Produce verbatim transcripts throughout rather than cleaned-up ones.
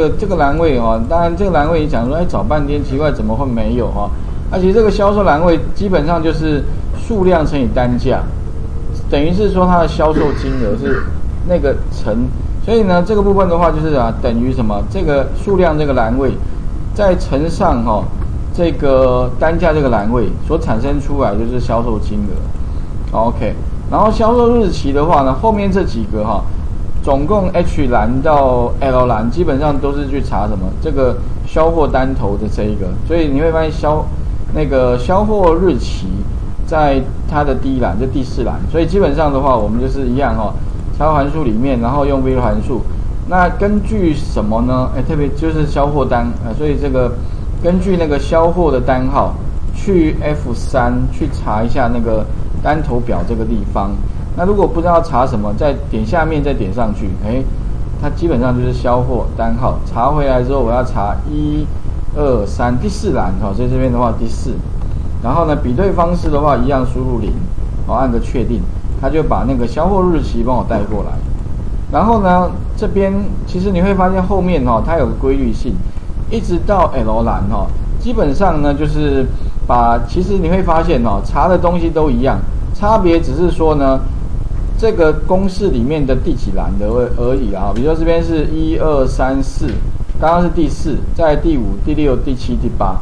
这个这个栏位哈、哦，当然这个栏位你讲说，哎，找半天奇怪怎么会没有哈、哦？而且这个销售栏位基本上就是数量乘以单价，等于是说它的销售金额是那个乘，所以呢这个部分的话就是啊等于什么？这个数量这个栏位再乘上哈、哦、这个单价这个栏位所产生出来就是销售金额。OK， 然后销售日期的话呢，后面这几个哈、哦。 总共 H 栏到 L 栏基本上都是去查什么这个销货单头的这一个，所以你会发现销那个销货日期在它的第一栏，就第四栏。所以基本上的话，我们就是一样哈、哦，查函数里面，然后用 V 函数。那根据什么呢？哎，特别就是销货单啊、呃，所以这个根据那个销货的单号去 F 三 去查一下那个单头表这个地方。 那如果不知道查什么，再点下面再点上去，哎，它基本上就是销货单号。查回来之后，我要查一、二、三，第四栏哈、哦，所以这边的话第四。然后呢，比对方式的话一样，输入零，我、哦、按个确定，它就把那个销货日期帮我带过来。然后呢，这边其实你会发现后面哈、哦，它有个规律性，一直到 L 栏哈、哦，基本上呢就是把其实你会发现哦，查的东西都一样，差别只是说呢。 这个公式里面的第几栏的而已啊，比如说这边是一二三四，刚刚是第四，在第五、第六、第七、第八，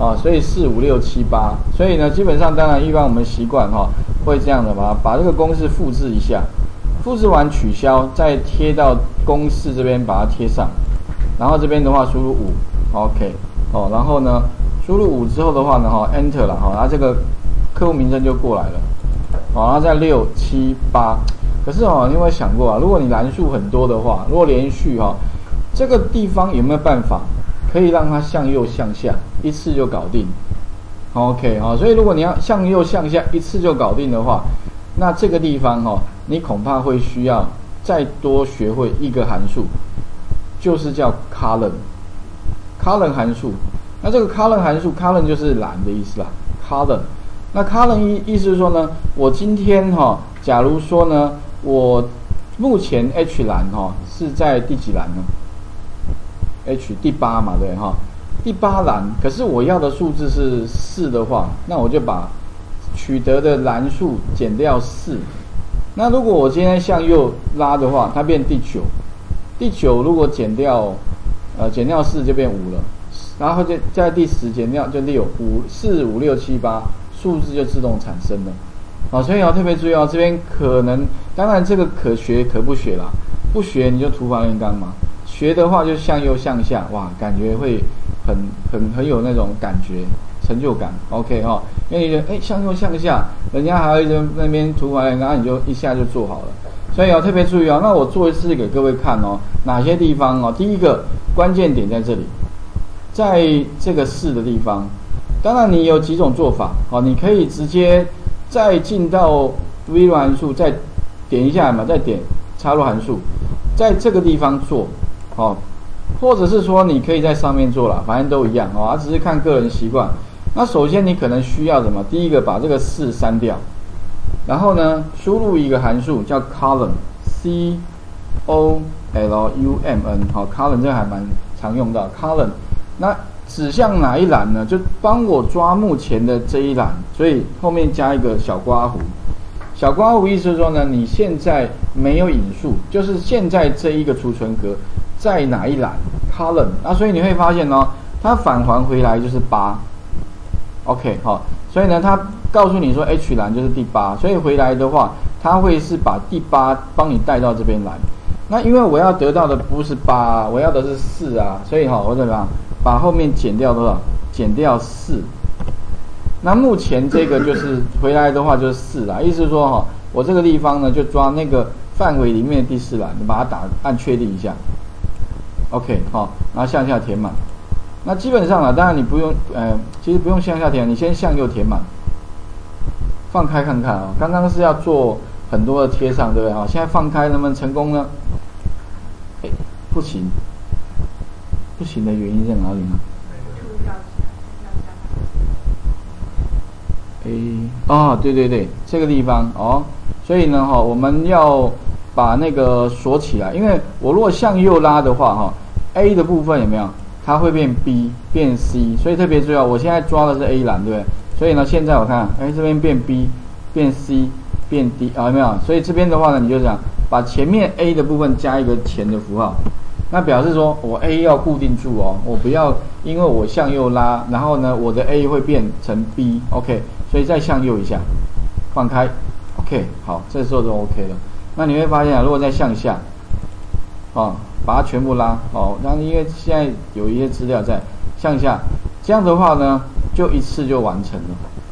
啊，所以四五六七八，所以呢，基本上当然一般我们习惯哈、哦，会这样的吧，把这个公式复制一下，复制完取消，再贴到公式这边把它贴上，然后这边的话输入五 ，OK， 哦，然后呢输入五之后的话呢，哈、哦、，Enter 了哈，然后这个客户名称就过来了。 好，然后再六七八，可是哦，你有没有想过啊？如果你栏数很多的话，如果连续哈、哦，这个地方有没有办法可以让它向右向下一次就搞定 ？OK 哈、哦，所以如果你要向右向下一次就搞定的话，那这个地方哈、哦，你恐怕会需要再多学会一个函数，就是叫 column column 函数。那这个 column 函数 column 就是栏的意思啦 ，column。 那 column 意思是说呢，我今天哈、哦，假如说呢，我目前 H 栏哈、哦、是在第几栏呢 ？H 第八嘛，对哈、哦，第八栏。可是我要的数字是四的话，那我就把取得的栏数减掉四。那如果我今天向右拉的话，它变第九。第九如果减掉，呃，减掉四就变五了。然后就在第十减掉就六，五四五六七八。 数字就自动产生了，啊，所以要特别注意哦，这边可能，当然这个可学可不学啦，不学你就土法炼钢嘛，学的话就向右向下，哇，感觉会很很很有那种感觉成就感 ，OK 哈、哦，因为哎、欸、向右向下，人家还会在那边土法炼钢，你就一下就做好了，所以要特别注意哦。那我做一次给各位看哦，哪些地方哦？第一个关键点在这里，在这个四的地方。 当然，你有几种做法哦，你可以直接再进到 V 函数，再点一下嘛，再点插入函数，在这个地方做哦，或者是说你可以在上面做了，反正都一样哦，啊，只是看个人习惯。那首先你可能需要什么？第一个把这个四删掉，然后呢，输入一个函数叫 column，C O L U M N， 好、哦、，column 这还蛮常用到 column， 那。 指向哪一栏呢？就帮我抓目前的这一栏，所以后面加一个小括弧。小括弧意思是说呢，你现在没有引数，就是现在这一个储存格在哪一栏 column。那所以你会发现哦，它返还回来就是八。OK 好、哦，所以呢，它告诉你说 H 栏就是第八，所以回来的话，它会是把第八帮你带到这边来。那因为我要得到的不是八，我要的是四啊，所以哈、哦，我怎么样？ 把后面减掉多少？减掉四。那目前这个就是回来的话就是四啦，意思是说哈、哦，我这个地方呢就抓那个范围里面的第四栏，你把它打按确定一下。OK 好、哦，然后向下填满。那基本上啊，当然你不用，呃，其实不用向下填，你先向右填满，放开看看啊、哦。刚刚是要做很多的贴上，对不对啊？现在放开能不能成功呢？哎，不行。 不行的原因在哪里呢？哎，哦，对对对，这个地方哦，所以呢哈、哦，我们要把那个锁起来，因为我如果向右拉的话哈、哦， A 的部分有没有？它会变 B 变 C， 所以特别重要。我现在抓的是 A 栏，对不对？所以呢，现在我看，哎，这边变 B 变 C 变 D 啊，有没有？所以这边的话呢，你就想把前面 A 的部分加一个前的符号，那表示说我 A 要固定住哦，我不要因为我向右拉，然后呢，我的 A 会变成 B，OK， 所以再向右一下，放开 ，OK， 好，这时候就 OK 了。那你会发现啊，如果再向下，哦。把它全部拉哦，那因为现在有一些资料在向下，这样的话呢，就一次就完成了，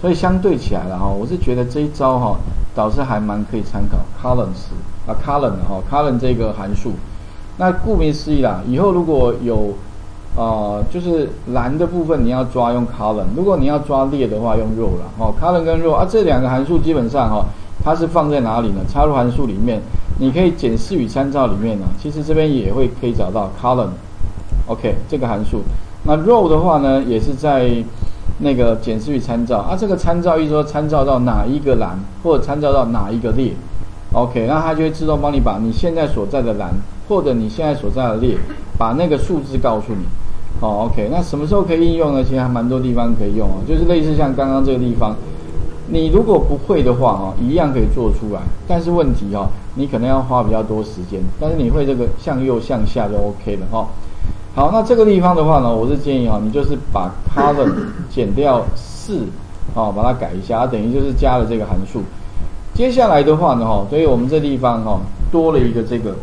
所以相对起来了哈、哦，我是觉得这一招哈、哦，导师还蛮可以参考 columns 啊 column 哈、哦、column 这个函数，那顾名思义啦，以后如果有呃就是栏的部分你要抓用 column， 如果你要抓列的话用 row 啦哦 column 跟 row 啊这两个函数基本上哈、哦，它是放在哪里呢？插入函数里面。你可以检视与参照里面呢、啊，其实这边也会可以找到 column，OK、okay, 这个函数。那 row 的话呢，也是在那个检视与参照啊，这个参照意思说参照到哪一个栏或者参照到哪一个列 ，OK， 那它就会自动帮你把你现在所在的栏或者你现在所在的列，把那个数字告诉你。哦 ，OK， 那什么时候可以应用呢？其实还蛮多地方可以用哦，就是类似像刚刚这个地方。你如果不会的话，哈，一样可以做出来。但是问题哈，你可能要花比较多时间。但是你会这个向右向下就 OK 了哈。好，那这个地方的话呢，我是建议哈，你就是把 column 减掉四，哦，把它改一下，等于就是加了这个函数。接下来的话呢，哈，所以我们这地方哈多了一个这个，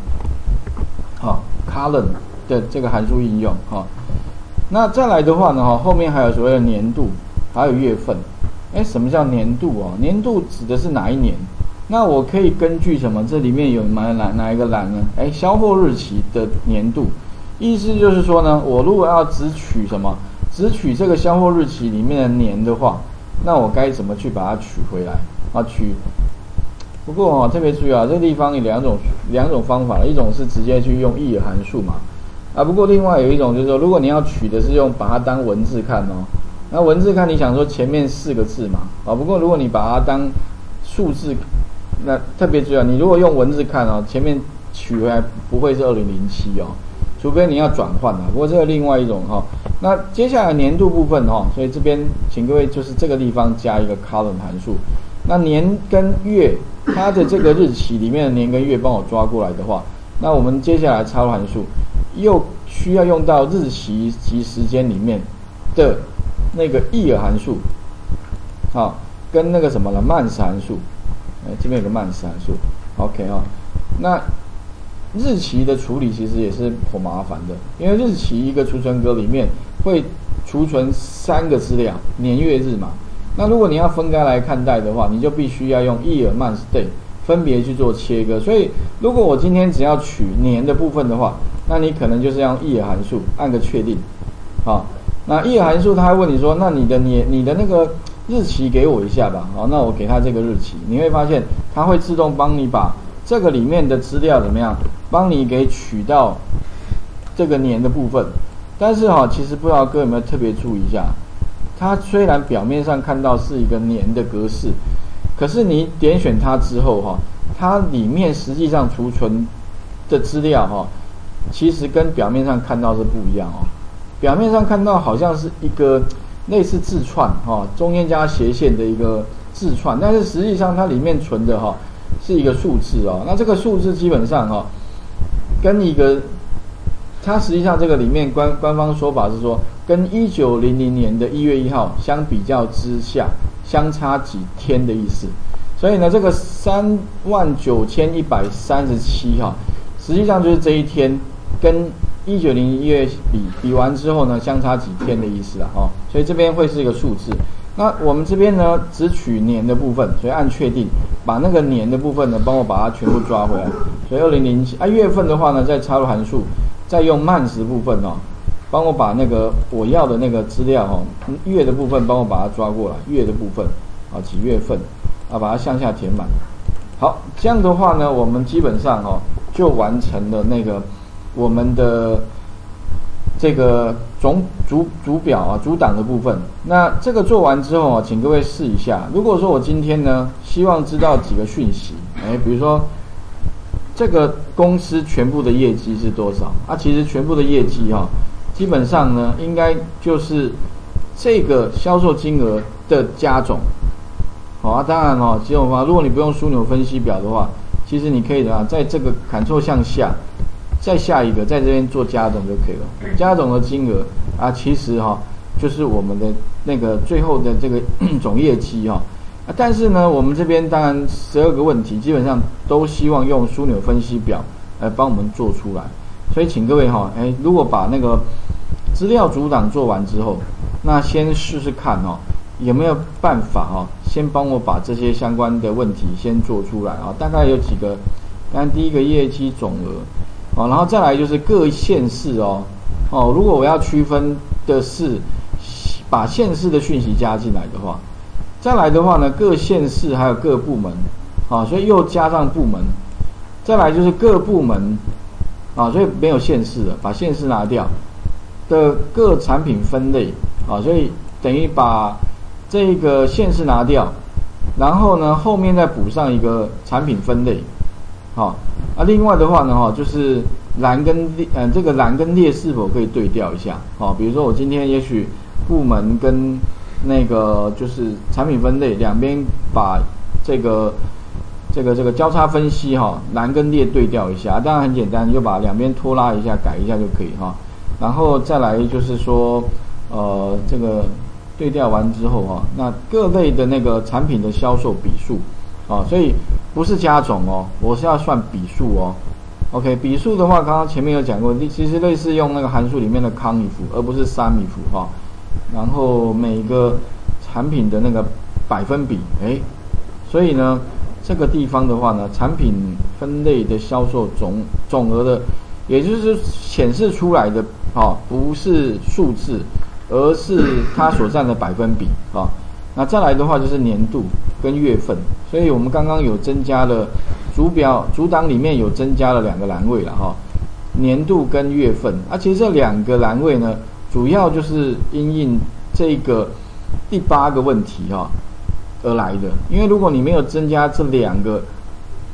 好 column 的这个函数应用哈。那再来的话呢，哈，后面还有所谓的年度，还有月份。哎，什么叫年度哦？年度指的是哪一年？那我可以根据什么？这里面有哪哪哪一个栏呢？哎，销货日期的年度，意思就是说呢，我如果要只取什么，只取这个销货日期里面的年的话，那我该怎么去把它取回来啊？取。不过哦，特别注意啊，这个地方有两种两种方法，一种是直接去用 year 函数嘛，啊，不过另外有一种就是说，如果你要取的是用把它当文字看哦。那文字看你想说前面四个字嘛啊，不过如果你把它当数字，那特别重要。你如果用文字看哦，前面取回来不会是二零零七哦，除非你要转换啊。不过这个另外一种哈、哦，那接下来年度部分哈、哦，所以这边请各位就是这个地方加一个 column 函数。那年跟月，它的这个日期里面的年跟月帮我抓过来的话，那我们接下来插入函数，又需要用到日期及时间里面的。那个 year 函数，好、哦，跟那个什么了 month 函数，哎，这边有个 month 函数 ，OK 哦，那日期的处理其实也是很麻烦的，因为日期一个储存格里面会储存三个资料，年月日嘛。那如果你要分开来看待的话，你就必须要用 year month day 分别去做切割。所以，如果我今天只要取年的部分的话，那你可能就是用 year 函数按个确定，好、哦。那 year 函数，他会问你说，那你的你你的那个日期给我一下吧，好，那我给他这个日期，你会发现它会自动帮你把这个里面的资料怎么样，帮你给取到这个年的部分。但是哈、哦，其实不知道各位有没有特别注意一下，它虽然表面上看到是一个年的格式，可是你点选它之后哈、哦，它里面实际上储存的资料哈、哦，其实跟表面上看到是不一样哦。表面上看到好像是一个类似字串哈、哦，中间加斜线的一个字串，但是实际上它里面存的哈、哦、是一个数字哦。那这个数字基本上哈、哦，跟一个它实际上这个里面官官方说法是说，跟一九零零年的一月一号相比较之下，相差几天的意思。所以呢，这个三万九千一百三十七哈，实际上就是这一天跟。一九零一月比比完之后呢，相差几天的意思啊，哦，所以这边会是一个数字。那我们这边呢，只取年的部分，所以按确定，把那个年的部分呢，帮我把它全部抓回来。所以二零零七啊，月份的话呢，再插入函数，再用month部分哦，帮我把那个我要的那个资料哦，月的部分帮我把它抓过来，月的部分啊，几月份啊，把它向下填满。好，这样的话呢，我们基本上哦，就完成了那个。我们的这个总主主表啊，主档的部分。那这个做完之后啊，请各位试一下。如果说我今天呢，希望知道几个讯息，哎，比如说这个公司全部的业绩是多少啊？其实全部的业绩哈、啊，基本上呢，应该就是这个销售金额的加总。好、哦、啊，当然哦，其实我们如果你不用枢纽分析表的话，其实你可以的啊，在这个Ctrl向下，再下一个，在这边做加总就可以了。加总的金额啊，其实哈、啊，就是我们的那个最后的这个总业绩哈、啊。 但是呢，我们这边当然十二个问题，基本上都希望用枢纽分析表来帮我们做出来。所以请各位哈、哦，哎，如果把那个资料主档做完之后，那先试试看哦，有没有办法哈、哦，先帮我把这些相关的问题先做出来啊、哦。大概有几个，当然第一个业绩总额，哦，然后再来就是各县市哦，哦，如果我要区分的是把县市的讯息加进来的话。 再来的话呢，各县市还有各部门，啊，所以又加上部门，再来就是各部门，啊，所以没有县市了，把县市拿掉的各产品分类，啊，所以等于把这个县市拿掉，然后呢后面再补上一个产品分类，啊，啊，另外的话呢，哈、啊，就是栏跟列，嗯、呃，这个栏跟列是否可以对调一下，啊，比如说我今天也许部门跟 那个就是产品分类两边把这个这个这个交叉分析哈、哦，栏跟列对调一下，当然很简单，你就把两边拖拉一下，改一下就可以哈、哦。然后再来就是说，呃，这个对调完之后哈、哦，那各类的那个产品的销售笔数啊、哦，所以不是加总哦，我是要算笔数哦。OK， 笔数的话，刚刚前面有讲过，其实类似用那个函数里面的康米符，而不是三米符哈。哦 然后每个产品的那个百分比，哎，所以呢，这个地方的话呢，产品分类的销售总总额的，也就是显示出来的啊、哦，不是数字，而是它所占的百分比啊、哦。那再来的话就是年度跟月份，所以我们刚刚有增加了主表主档里面有增加了两个栏位了哈、哦，年度跟月份啊，其实这两个栏位呢。 主要就是因应这个第八个问题哈、啊、而来的，因为如果你没有增加这两个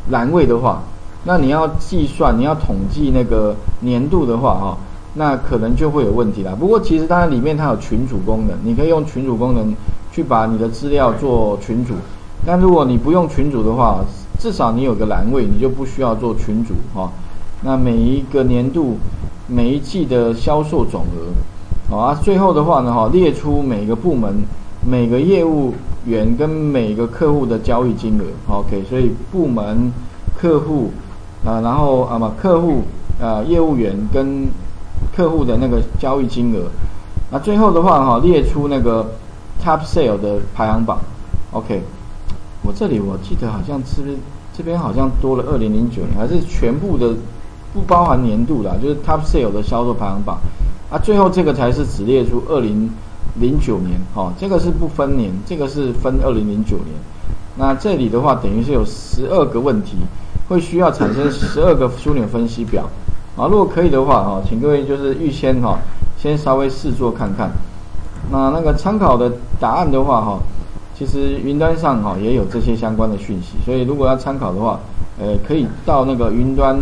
栏位的话，那你要计算、你要统计那个年度的话哈、啊，那可能就会有问题啦。不过其实当然里面它有群组功能，你可以用群组功能去把你的资料做群组。但如果你不用群组的话，至少你有个栏位，你就不需要做群组哈、啊。那每一个年度、每一季的销售总额。 好啊，最后的话呢，哈，列出每个部门、每个业务员跟每个客户的交易金额。OK， 所以部门、客户，啊、呃，然后啊嘛，客户，呃，业务员跟客户的那个交易金额。那、啊、最后的话哈，列出那个 Top Sale 的排行榜。OK， 我这里我记得好像是不是这边好像多了二零零九年，还是全部的不包含年度的、啊，就是 Top Sale 的销售排行榜。 啊，最后这个才是只列出二零零九年，哦，这个是不分年，这个是分二零零九年。那这里的话，等于是有十二个问题，会需要产生十二个枢纽分析表。啊，如果可以的话，哦，请各位就是预先哈、哦，先稍微试做看看。那那个参考的答案的话，哈、哦，其实云端上哈、哦、也有这些相关的讯息，所以如果要参考的话，呃，可以到那个云端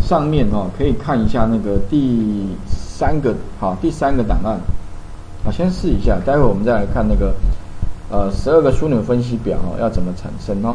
上面哦，可以看一下那个第。 三个好，第三个档案，好，先试一下，待会我们再来看那个，呃，十二个枢纽分析表哦，要怎么产生哦。